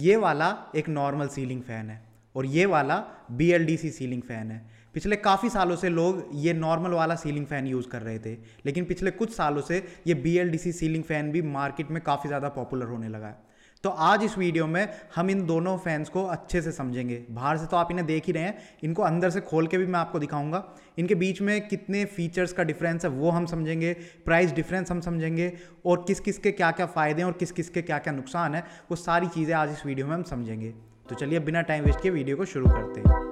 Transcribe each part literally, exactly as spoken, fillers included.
ये वाला एक नॉर्मल सीलिंग फ़ैन है और ये वाला B L D C ceiling fan है। पिछले काफ़ी सालों से लोग ये नॉर्मल वाला सीलिंग फ़ैन यूज़ कर रहे थे, लेकिन पिछले कुछ सालों से ये B L D C ceiling fan भी मार्केट में काफ़ी ज़्यादा पॉपुलर होने लगा है। तो आज इस वीडियो में हम इन दोनों फैंस को अच्छे से समझेंगे। बाहर से तो आप इन्हें देख ही रहे हैं, इनको अंदर से खोल के भी मैं आपको दिखाऊंगा। इनके बीच में कितने फीचर्स का डिफरेंस है वो हम समझेंगे, प्राइस डिफरेंस हम समझेंगे और किस किस के क्या क्या फ़ायदे हैं और किस किस के क्या क्या नुकसान है, वो सारी चीज़ें आज इस वीडियो में हम समझेंगे। तो चलिए बिना टाइम वेस्ट किए वीडियो को शुरू करते हैं।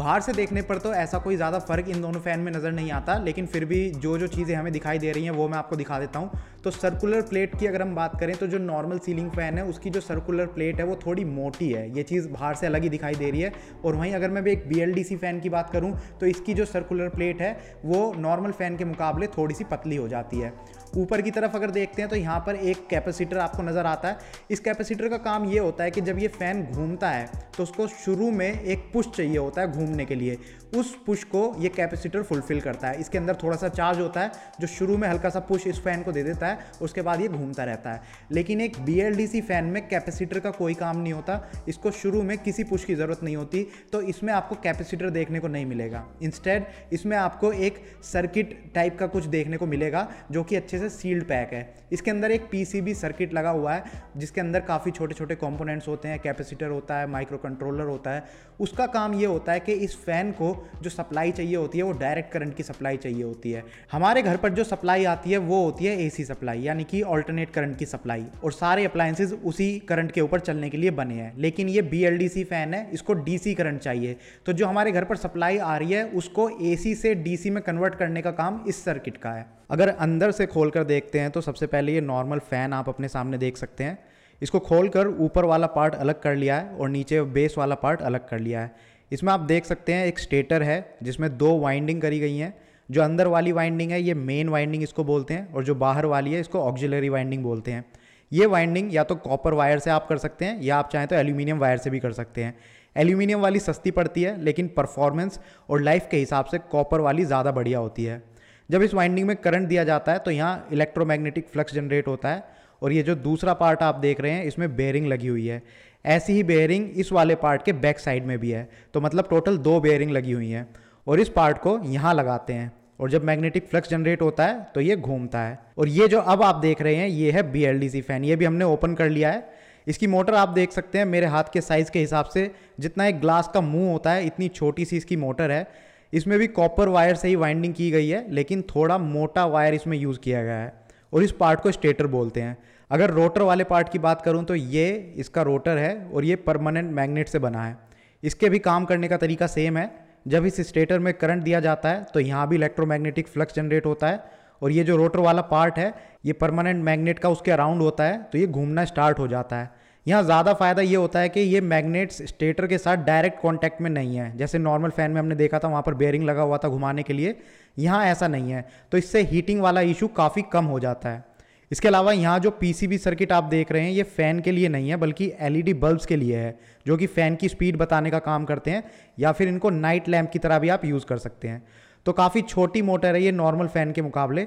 बाहर से देखने पर तो ऐसा कोई ज़्यादा फ़र्क इन दोनों फ़ैन में नज़र नहीं आता, लेकिन फिर भी जो जो चीज़ें हमें दिखाई दे रही हैं वो मैं आपको दिखा देता हूँ। तो सर्कुलर प्लेट की अगर हम बात करें तो जो नॉर्मल सीलिंग फ़ैन है उसकी जो सर्कुलर प्लेट है वो थोड़ी मोटी है, ये चीज़ बाहर से अलग ही दिखाई दे रही है। और वहीं अगर मैं भी एक B L D C fan की बात करूँ तो इसकी जो सर्कुलर प्लेट है वो नॉर्मल फ़ैन के मुकाबले थोड़ी सी पतली हो जाती है। ऊपर की तरफ अगर देखते हैं तो यहाँ पर एक कैपेसिटर आपको नज़र आता है। इस कैपेसिटर का काम ये होता है कि जब ये फ़ैन घूमता है तो उसको शुरू में एक पुश चाहिए होता है घूमने के लिए, उस पुश को ये कैपेसिटर फुलफिल करता है। इसके अंदर थोड़ा सा चार्ज होता है जो शुरू में हल्का सा पुश इस फ़ैन को दे देता है, उसके बाद ये घूमता रहता है। लेकिन एक B L D C fan में कैपेसिटर का कोई काम नहीं होता, इसको शुरू में किसी पुश की ज़रूरत नहीं होती, तो इसमें आपको कैपेसिटर देखने को नहीं मिलेगा। इंस्टेड इसमें आपको एक सर्किट टाइप का कुछ देखने को मिलेगा जो कि अच्छे से सील्ड पैक है। इसके अंदर एक पी सी बी सर्किट लगा हुआ है जिसके अंदर काफ़ी छोटे छोटे कॉम्पोनेंट्स होते हैं, कैपेसिटर होता है, माइक्रो कंट्रोलर होता है। उसका काम ये होता है कि इस फ़ैन को जो सप्लाई चाहिए होती है वो डायरेक्ट करंट की सप्लाई चाहिए होती है। हमारे घर पर जो सप्लाई आती है वो होती है ए सी सप्लाई, यानी कि ऑल्टरनेट करंट की सप्लाई, और सारे अप्लायंसेज उसी करंट के ऊपर चलने के लिए बने हैं। लेकिन ये B L D C fan है, इसको डी सी करंट चाहिए, तो जो हमारे घर पर सप्लाई आ रही है उसको ए सी से डी सी में कन्वर्ट करने का काम इस सर्किट का है। अगर अंदर से खोल कर देखते हैं तो सबसे पहले ये नॉर्मल फ़ैन आप अपने सामने देख सकते हैं। इसको खोल कर ऊपर वाला पार्ट अलग कर लिया है और नीचे बेस वाला पार्ट अलग कर लिया है। इसमें आप देख सकते हैं एक स्टेटर है जिसमें दो वाइंडिंग करी गई हैं। जो अंदर वाली वाइंडिंग है ये मेन वाइंडिंग इसको बोलते हैं, और जो बाहर वाली है इसको ऑक्सिलरी वाइंडिंग बोलते हैं। ये वाइंडिंग या तो कॉपर वायर से आप कर सकते हैं या आप चाहें तो एल्यूमिनियम वायर से भी कर सकते हैं। एल्यूमिनियम वाली सस्ती पड़ती है, लेकिन परफॉर्मेंस और लाइफ के हिसाब से कॉपर वाली ज़्यादा बढ़िया होती है। जब इस वाइंडिंग में करंट दिया जाता है तो यहाँ इलेक्ट्रोमैग्नेटिक फ्लक्स जनरेट होता है। और ये जो दूसरा पार्ट आप देख रहे हैं इसमें बेयरिंग लगी हुई है, ऐसी ही बेयरिंग इस वाले पार्ट के बैक साइड में भी है, तो मतलब टोटल दो बेयरिंग लगी हुई हैं। और इस पार्ट को यहाँ लगाते हैं और जब मैग्नेटिक फ्लक्स जनरेट होता है तो ये घूमता है। और ये जो अब आप देख रहे हैं ये है B L D C fan, ये भी हमने ओपन कर लिया है। इसकी मोटर आप देख सकते हैं मेरे हाथ के साइज़ के हिसाब से जितना एक ग्लास का मुँह होता है इतनी छोटी सी इसकी मोटर है। इसमें भी कॉपर वायर से ही वाइंडिंग की गई है, लेकिन थोड़ा मोटा वायर इसमें यूज़ किया गया है और इस पार्ट को स्टेटर बोलते हैं। अगर रोटर वाले पार्ट की बात करूं तो ये इसका रोटर है और ये परमानेंट मैग्नेट से बना है। इसके भी काम करने का तरीका सेम है। जब इस स्टेटर में करंट दिया जाता है तो यहाँ भी इलेक्ट्रोमैग्नेटिक फ्लक्स जनरेट होता है और ये जो रोटर वाला पार्ट है ये परमानेंट मैग्नेट का उसके अराउंड होता है, तो ये घूमना स्टार्ट हो जाता है। यहाँ ज़्यादा फ़ायदा ये होता है कि ये मैग्नेट्स स्टेटर के साथ डायरेक्ट कॉन्टैक्ट में नहीं है। जैसे नॉर्मल फ़ैन में हमने देखा था वहाँ पर बेयरिंग लगा हुआ था घुमाने के लिए, यहाँ ऐसा नहीं है, तो इससे हीटिंग वाला इशू काफ़ी कम हो जाता है। इसके अलावा यहाँ जो पी सी बी सर्किट आप देख रहे हैं ये फ़ैन के लिए नहीं है बल्कि एल ई डी बल्ब्स के लिए है, जो कि फ़ैन की स्पीड बताने का काम करते हैं, या फिर इनको नाइट लैम्प की तरह भी आप यूज़ कर सकते हैं। तो काफ़ी छोटी मोटर है ये नॉर्मल फ़ैन के मुकाबले।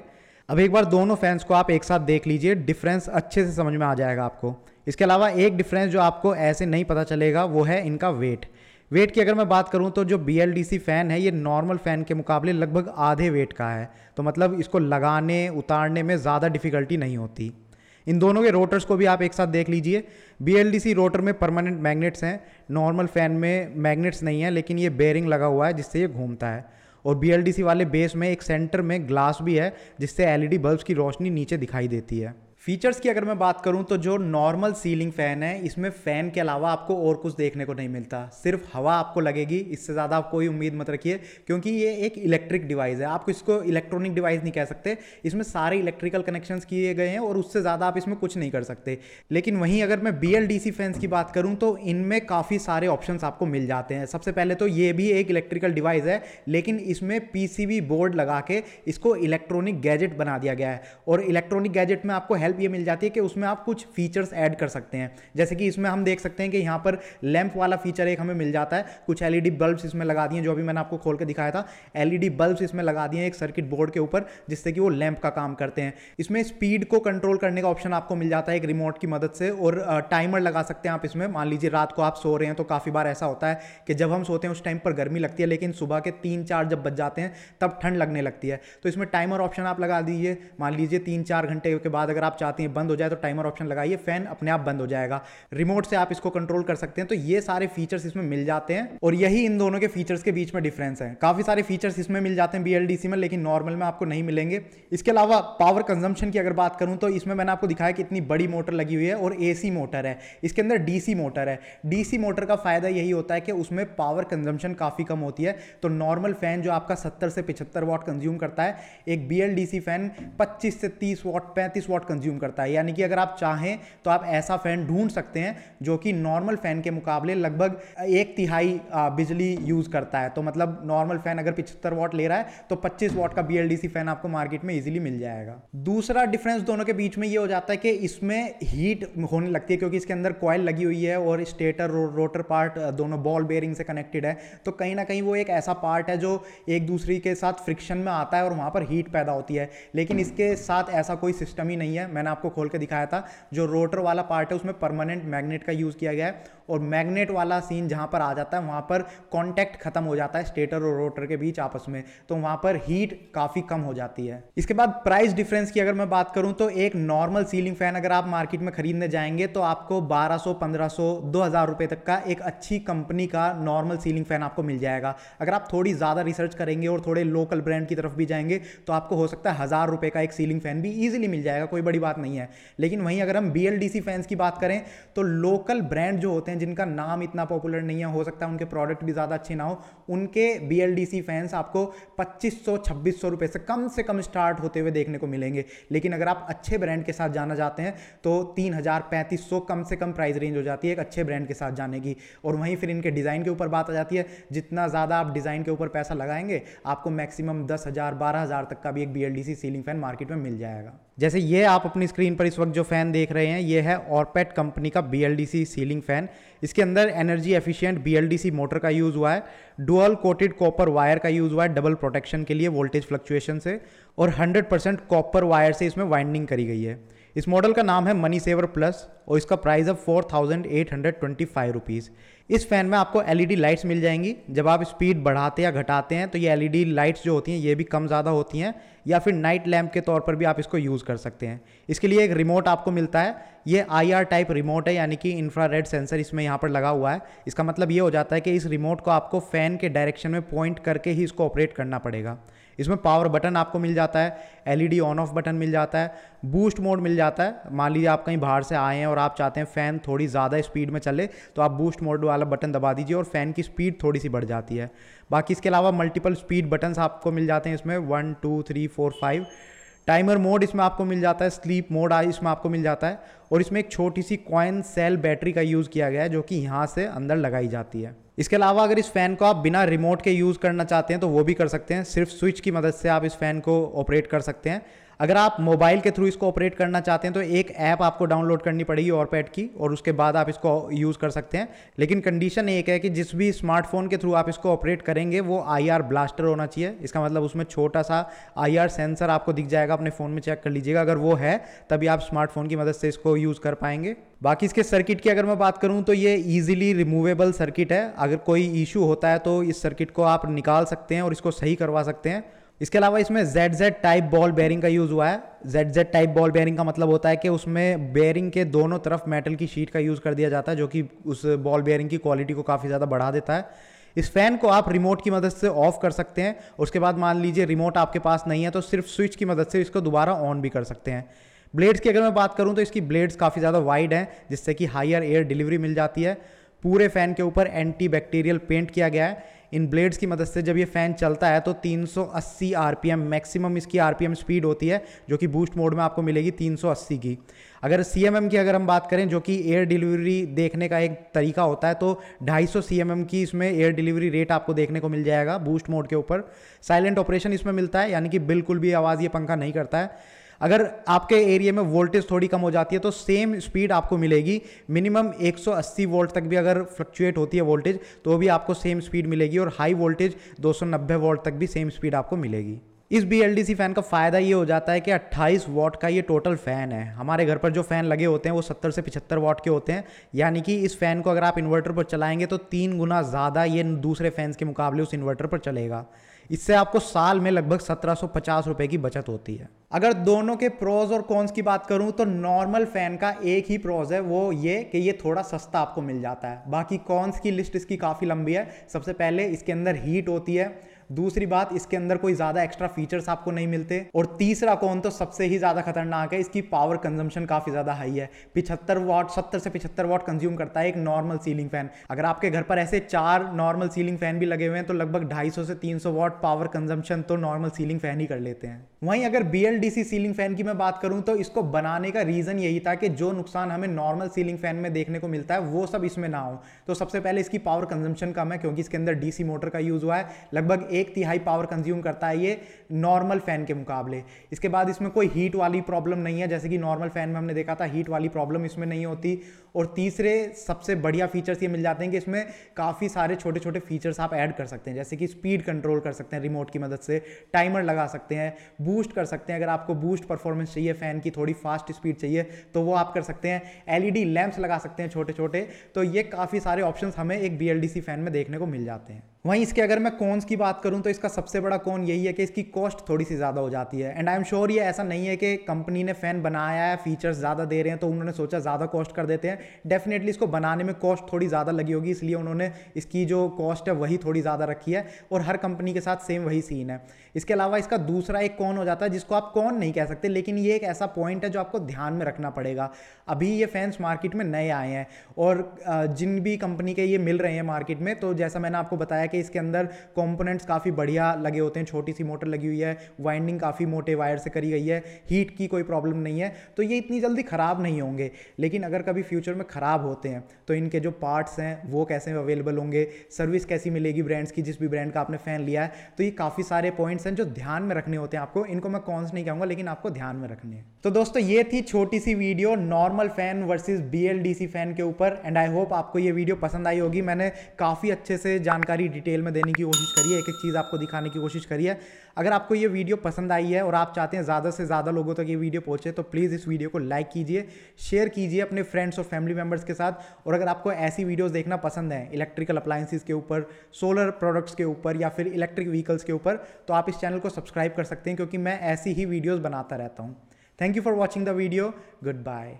अब एक बार दोनों फैंस को आप एक साथ देख लीजिए, डिफरेंस अच्छे से समझ में आ जाएगा आपको। इसके अलावा एक डिफरेंस जो आपको ऐसे नहीं पता चलेगा वो है इनका वेट। वेट की अगर मैं बात करूं तो जो B L D C fan है ये नॉर्मल फ़ैन के मुकाबले लगभग आधे वेट का है, तो मतलब इसको लगाने उतारने में ज़्यादा डिफ़िकल्टी नहीं होती। इन दोनों के रोटर्स को भी आप एक साथ देख लीजिए। B L D C rotor में परमानेंट मैग्नेट्स हैं, नॉर्मल फ़ैन में मैग्नेट्स नहीं है, लेकिन ये बेयरिंग लगा हुआ है जिससे ये घूमता है। और बी एल डी सी वाले बेस में एक सेंटर में ग्लास भी है जिससे एल ई डी बल्ब्स की रोशनी नीचे दिखाई देती है। फीचर्स की अगर मैं बात करूं तो जो नॉर्मल सीलिंग फ़ैन है इसमें फ़ैन के अलावा आपको और कुछ देखने को नहीं मिलता, सिर्फ हवा आपको लगेगी। इससे ज़्यादा आप कोई उम्मीद मत रखिए, क्योंकि ये एक इलेक्ट्रिक डिवाइस है, आप इसको इलेक्ट्रॉनिक डिवाइस नहीं कह सकते। इसमें सारे इलेक्ट्रिकल कनेक्शंस किए गए हैं और उससे ज़्यादा आप इसमें कुछ नहीं कर सकते। लेकिन वहीं अगर मैं B L D C fans की बात करूँ तो इनमें काफ़ी सारे ऑप्शन आपको मिल जाते हैं। सबसे पहले तो ये भी एक इलेक्ट्रिकल डिवाइस है, लेकिन इसमें पी सी बी बोर्ड लगा के इसको इलेक्ट्रॉनिक गैजेट बना दिया गया है, और इलेक्ट्रॉनिक गैजेट में आपको हेल्प ये मिल जाती है कि उसमें आप कुछ फीचर्स ऐड कर सकते हैं। जैसे कि इसमें हम देख सकते हैं कि यहाँ पर लैंप वाला फीचर एक हमें मिल जाता है, कुछ एलईडी बल्ब्स इसमें लगा दिए, जो अभी मैंने आपको खोल के दिखाया था, एलईडी बल्ब्स इसमें लगा दिए एक सर्किट बोर्ड के ऊपर, जिससे कि वो लैंप का काम करते हैं। इसमें स्पीड को कंट्रोल करने का ऑप्शन आपको मिल जाता है एक रिमोट की मदद से, और टाइमर लगा सकते हैं आप इसमें। मान लीजिए रात को आप सो रहे हैं, तो काफ़ी बार ऐसा होता है कि जब हम सोते हैं उस टाइम पर गर्मी लगती है, लेकिन सुबह के तीन चार जब बज जाते हैं तब ठंड लगने लगती है, तो इसमें टाइमर ऑप्शन आप लगा दीजिए। मान लीजिए तीन चार घंटे के बाद अगर आप चाहते हैं बंद हो जाए तो टाइमर ऑप्शन लगाइए, फैन अपने आप बंद हो जाएगा, रिमोट से आप इसको कंट्रोल कर सकते हैं। तो ये सारे फीचर्स इसमें मिल जाते हैं, और यही इन दोनों के फीचर्स के बीच में डिफरेंस है। काफ़ी सारे फीचर्स इसमें मिल जाते हैं बीएलडीसी में, लेकिन नॉर्मल में आपको नहीं मिलेंगे। इसके अलावा पावर कंजम्पशन की अगर बात करूं तो इसमें मैंने आपको दिखाया कि इतनी बड़ी मोटर लगी हुई है और एसी मोटर है, इसके अंदर डीसी मोटर है। डीसी मोटर का फायदा यही होता है कि उसमें पावर कंजम्पशन काफ़ी कम होती है। तो नॉर्मल फैन जो आपका सत्तर से पिछहत्तर वाट कंज्यूम करता है, एक बीएलडीसी फैन पच्चीस से तीस वाट पैंतीस वाट कंज्यूम करता है। यानी कि अगर आप चाहें तो आप ऐसा फैन ढूंढ सकते हैं जो कि नॉर्मल फैन के मुकाबले लगभग एक तिहाई बिजली यूज करता है। तो मतलब नॉर्मल फैन अगर पिछहत्तर वाट ले रहा है तो पच्चीस वाट का बीएलडीसी फैन आपको मार्केट में इजीली मिल जाएगा। दूसरा डिफरेंस दोनों के बीच में ये हो जाता है कि इसमें हीट होने लगती है, क्योंकि इसके अंदर कॉइल लगी हुई है और स्टेटर और रोटर पार्ट दोनों बॉल बेयरिंग से कनेक्टेड है। तो कहीं ना कहीं वो एक ऐसा पार्ट है जो एक दूसरे के साथ फ्रिक्शन में आता है और वहां पर हीट पैदा होती है। लेकिन इसके साथ ऐसा कोई सिस्टम ही नहीं है। मैंने आपको खोल के दिखाया था, जो रोटर वाला पार्ट है उसमें परमानेंट मैग्नेट का यूज किया गया है, और मैग्नेट वाला सीन जहां पर आ जाता है वहां पर कॉन्टैक्ट खत्म हो जाता है स्टेटर और रोटर के बीच आपस में, तो वहां पर हीट काफी कम हो जाती है। इसके बाद प्राइस डिफरेंस की अगर मैं बात करूं तो एक नॉर्मल सीलिंग फैन अगर आप मार्केट में खरीदने जाएंगे तो आपको बारह सौ, पंद्रह सौ, दो हज़ार रुपए तक का एक अच्छी कंपनी का नॉर्मल सीलिंग फैन आपको मिल जाएगा। अगर आप थोड़ी ज्यादा रिसर्च करेंगे और थोड़े लोकल ब्रांड की तरफ भी जाएंगे तो आपको हो सकता है हजार रुपए का एक सीलिंग फैन भी ईजिली मिल जाएगा, कोई बड़ी बात नहीं है। लेकिन वहीं अगर हम बीएलडीसी फैंस की बात करें तो लोकल ब्रांड जो होते हैं, जिनका नाम इतना पॉपुलर नहीं है, हो सकता है उनके प्रोडक्ट भी ज़्यादा अच्छे ना हो, उनके बीएलडीसी फैंस आपको पच्चीस सौ, छब्बीस सौ रुपए से कम से कम स्टार्ट होते हुए देखने को मिलेंगे। लेकिन अगर आप अच्छे ब्रांड के साथ जाना चाहते हैं तो तीन हज़ार, पैंतीस सौ कम से कम प्राइस रेंज हो जाती है एक अच्छे ब्रांड के साथ जाने की। और वहीं फिर इनके डिज़ाइन के ऊपर बात आ जाती है, जितना ज़्यादा आप डिज़ाइन के ऊपर पैसा लगाएंगे आपको मैक्सिमम दस हज़ार बारह हज़ार तक का भी एक बीएलडीसी सीलिंग फैन मार्केट में मिल जाएगा। जैसे ये आप अपनी स्क्रीन पर इस वक्त जो फैन देख रहे हैं, ये है ऑरपेट कंपनी का बीएलडीसी सीलिंग फैन। इसके अंदर एनर्जी एफिशिएंट बीएलडीसी मोटर का यूज़ हुआ है, डुअल कोटेड कॉपर वायर का यूज़ हुआ है डबल प्रोटेक्शन के लिए वोल्टेज फ्लक्चुएशन से, और हंड्रेड परसेंट कॉपर वायर से इसमें वाइंडिंग करी गई है। इस मॉडल का नाम है मनी सेवर प्लस और इसका प्राइस है four thousand eight hundred twenty five rupees. इस फैन में आपको एलईडी लाइट्स मिल जाएंगी। जब आप स्पीड बढ़ाते या घटाते हैं तो ये एलईडी लाइट्स जो होती हैं ये भी कम ज़्यादा होती हैं, या फिर नाइट लैम्प के तौर पर भी आप इसको यूज़ कर सकते हैं। इसके लिए एक रिमोट आपको मिलता है, ये आईआर टाइप रिमोट है, यानी कि इंफ्रारेड सेंसर इसमें यहाँ पर लगा हुआ है। इसका मतलब ये हो जाता है कि इस रिमोट को आपको फ़ैन के डायरेक्शन में पॉइंट करके ही इसको ऑपरेट करना पड़ेगा। इसमें पावर बटन आपको मिल जाता है, एलईडी ऑन ऑफ बटन मिल जाता है, बूस्ट मोड मिल जाता है। मान लीजिए आप कहीं बाहर से आए हैं और आप चाहते हैं फ़ैन थोड़ी ज़्यादा स्पीड में चले, तो आप बूस्ट मोड वाला बटन दबा दीजिए और फ़ैन की स्पीड थोड़ी सी बढ़ जाती है। बाकी इसके अलावा मल्टीपल स्पीड बटन्स आपको मिल जाते हैं इसमें, one two three four five. Timer mode इसमें आपको मिल जाता है, स्लीप मोड इसमें आपको मिल जाता है, और इसमें एक छोटी सी कॉइन सेल बैटरी का यूज़ किया गया है जो कि यहाँ से अंदर लगाई जाती है। इसके अलावा अगर इस फैन को आप बिना रिमोट के यूज़ करना चाहते हैं तो वो भी कर सकते हैं, सिर्फ स्विच की मदद से आप इस फैन को ऑपरेट कर सकते हैं। अगर आप मोबाइल के थ्रू इसको ऑपरेट करना चाहते हैं तो एक ऐप आपको डाउनलोड करनी पड़ेगी ऑरपेट की, और उसके बाद आप इसको यूज़ कर सकते हैं। लेकिन कंडीशन एक है कि जिस भी स्मार्टफोन के थ्रू आप इसको ऑपरेट करेंगे वो आईआर ब्लास्टर होना चाहिए। इसका मतलब उसमें छोटा सा आईआर सेंसर आपको दिख जाएगा, अपने फ़ोन में चेक कर लीजिएगा, अगर वो है तभी आप स्मार्टफोन की मदद से इसको यूज़ कर पाएंगे। बाकी इसके सर्किट की अगर मैं बात करूं तो ये इजीली रिमूवेबल सर्किट है, अगर कोई इशू होता है तो इस सर्किट को आप निकाल सकते हैं और इसको सही करवा सकते हैं। इसके अलावा इसमें Z Z type ball bearing का यूज़ हुआ है। Z Z type ball bearing का मतलब होता है कि उसमें बेयरिंग के दोनों तरफ मेटल की शीट का यूज़ कर दिया जाता है, जो कि उस बॉल बेयरिंग की क्वालिटी को काफ़ी ज़्यादा बढ़ा देता है। इस फैन को आप रिमोट की मदद से ऑफ कर सकते हैं। उसके बाद मान लीजिए रिमोट आपके पास नहीं है तो सिर्फ स्विच की मदद से इसको दोबारा ऑन भी कर सकते हैं। ब्लेड्स की अगर मैं बात करूं तो इसकी ब्लेड्स काफ़ी ज़्यादा वाइड हैं, जिससे कि हायर एयर डिलीवरी मिल जाती है। पूरे फैन के ऊपर एंटी बैक्टीरियल पेंट किया गया है। इन ब्लेड्स की मदद से जब ये फैन चलता है तो तीन सौ अस्सी आरपीएम मैक्सिमम इसकी आरपीएम स्पीड होती है, जो कि बूस्ट मोड में आपको मिलेगी तीन सौ अस्सी की। अगर सीएमएम की अगर हम बात करें, जो कि एयर डिलीवरी देखने का एक तरीका होता है, तो दो सौ पचास सीएमएम की इसमें एयर डिलीवरी रेट आपको देखने को मिल जाएगा बूस्ट मोड के ऊपर। साइलेंट ऑपरेशन इसमें मिलता है, यानी कि बिल्कुल भी आवाज़ ये पंखा नहीं करता है। अगर आपके एरिया में वोल्टेज थोड़ी कम हो जाती है तो सेम स्पीड आपको मिलेगी, मिनिमम एक सौ अस्सी वोल्ट तक भी अगर फ्लक्चुएट होती है वोल्टेज तो भी आपको सेम स्पीड मिलेगी, और हाई वोल्टेज दो सौ नब्बे वोल्ट तक भी सेम स्पीड आपको मिलेगी। इस B L D C fan का फ़ायदा ये हो जाता है कि अट्ठाईस वाट का ये टोटल फ़ैन है। हमारे घर पर जो फ़ैन लगे होते हैं वो सत्तर से पचहत्तर वाट के होते हैं, यानी कि इस फ़ैन को अगर आप इन्वर्टर पर चलाएंगे तो तीन गुना ज़्यादा ये दूसरे फैन के मुकाबले उस इन्वर्टर पर चलेगा। इससे आपको साल में लगभग सत्रह सौ पचास रुपये की बचत होती है। अगर दोनों के प्रोज और कॉन्स की बात करूं तो नॉर्मल फ़ैन का एक ही प्रोज है, वो ये कि ये थोड़ा सस्ता आपको मिल जाता है। बाकी कॉन्स की लिस्ट इसकी काफ़ी लंबी है। सबसे पहले इसके अंदर हीट होती है, दूसरी बात इसके अंदर कोई ज़्यादा एक्स्ट्रा फीचर्स आपको नहीं मिलते, और तीसरा कौन तो सबसे ही ज़्यादा खतरनाक है, इसकी पावर कंजम्पशन काफ़ी ज़्यादा हाई है। पिछहत्तर वाट सत्तर से पिछहत्तर वाट कंज्यूम करता है एक नॉर्मल सीलिंग फैन। अगर आपके घर पर ऐसे चार नॉर्मल सीलिंग फैन भी लगे हुए हैं तो लगभग ढाई सौ से तीन सौ वाट पावर कंजम्पशन तो नॉर्मल सीलिंग फैन ही कर लेते हैं। वहीं अगर B L D C ceiling fan की मैं बात करूं तो इसको बनाने का रीज़न यही था कि जो नुकसान हमें नॉर्मल सीलिंग फैन में देखने को मिलता है वो सब इसमें ना हो। तो सबसे पहले इसकी पावर कंजम्पशन कम है क्योंकि इसके अंदर डीसी मोटर का यूज़ हुआ है, लगभग एक तिहाई पावर कंज्यूम करता है ये नॉर्मल फ़ैन के मुकाबले। इसके बाद इसमें कोई हीट वाली प्रॉब्लम नहीं है, जैसे कि नॉर्मल फ़ैन में हमने देखा था हीट वाली प्रॉब्लम इसमें नहीं होती। और तीसरे सबसे बढ़िया फीचर्स ये मिल जाते हैं कि इसमें काफ़ी सारे छोटे छोटे फीचर्स आप ऐड कर सकते हैं, जैसे कि स्पीड कंट्रोल कर सकते हैं रिमोट की मदद से, टाइमर लगा सकते हैं, बूस्ट कर सकते हैं। अगर आपको बूस्ट परफॉर्मेंस चाहिए, फ़ैन की थोड़ी फास्ट स्पीड चाहिए तो वो आप कर सकते हैं, एल ई डी लैंप्स लगा सकते हैं छोटे छोटे। तो ये काफ़ी सारे ऑप्शंस हमें एक B L D C fan में देखने को मिल जाते हैं। वहीं इसके अगर मैं कॉन्स की बात करूं तो इसका सबसे बड़ा कॉन यही है कि इसकी कॉस्ट थोड़ी सी ज़्यादा हो जाती है। एंड आई एम श्योर ये ऐसा नहीं है कि कंपनी ने फ़ैन बनाया है, फीचर्स ज़्यादा दे रहे हैं तो उन्होंने सोचा ज़्यादा कॉस्ट कर देते हैं। डेफिनेटली इसको बनाने में कॉस्ट थोड़ी ज़्यादा लगी होगी, इसलिए उन्होंने इसकी जो कॉस्ट है वही थोड़ी ज़्यादा रखी है, और हर कंपनी के साथ सेम वही सीन है। इसके अलावा इसका दूसरा एक कॉन हो जाता है जिसको आप कॉन नहीं कह सकते, लेकिन ये एक ऐसा पॉइंट है जो आपको ध्यान में रखना पड़ेगा। अभी ये फैंस मार्केट में नए आए हैं और जिन भी कंपनी के ये मिल रहे हैं मार्केट में, तो जैसा मैंने आपको बताया कि इसके अंदर कंपोनेंट्स काफ़ी बढ़िया लगे होते हैं, छोटी सी मोटर लगी हुई है, वाइंडिंग काफ़ी मोटे वायर से करी गई है, हीट की कोई प्रॉब्लम नहीं है, तो ये इतनी जल्दी ख़राब नहीं होंगे। लेकिन अगर कभी फ्यूचर में ख़राब होते हैं तो इनके जो पार्ट्स हैं वो कैसे अवेलेबल होंगे, सर्विस कैसी मिलेगी ब्रांड्स की, जिस भी ब्रांड का आपने फ़ैन लिया है, तो ये काफ़ी सारे पॉइंट्स हैं जो ध्यान में रखने होते हैं आपको। इनको मैं कॉन्स नहीं कहूँगा लेकिन आपको ध्यान में रखने हैं। तो दोस्तों ये थी छोटी सी video normal fan versus B L D C fan के ऊपर, एंड आई होप आपको ये वीडियो पसंद आई होगी। मैंने काफ़ी अच्छे से जानकारी डिटेल में देने की कोशिश करी है, एक एक चीज़ आपको दिखाने की कोशिश करी है। अगर आपको ये वीडियो पसंद आई है और आप चाहते हैं ज़्यादा से ज़्यादा लोगों तक ये वीडियो पहुंचे तो प्लीज़ इस वीडियो को लाइक कीजिए, शेयर कीजिए अपने फ्रेंड्स और फैमिली मेम्बर्स के साथ। और अगर आपको ऐसी वीडियोस देखना पसंद है इलेक्ट्रिकल अप्लायंसेस के ऊपर, सोलर प्रोडक्ट्स के ऊपर, या फिर इलेक्ट्रिक व्हीकल्स के ऊपर, तो आप इस चैनल को सब्सक्राइब कर सकते हैं क्योंकि मैं ऐसी ही वीडियोज़ बनाता रहता हूँ। Thank you for watching the video, good bye.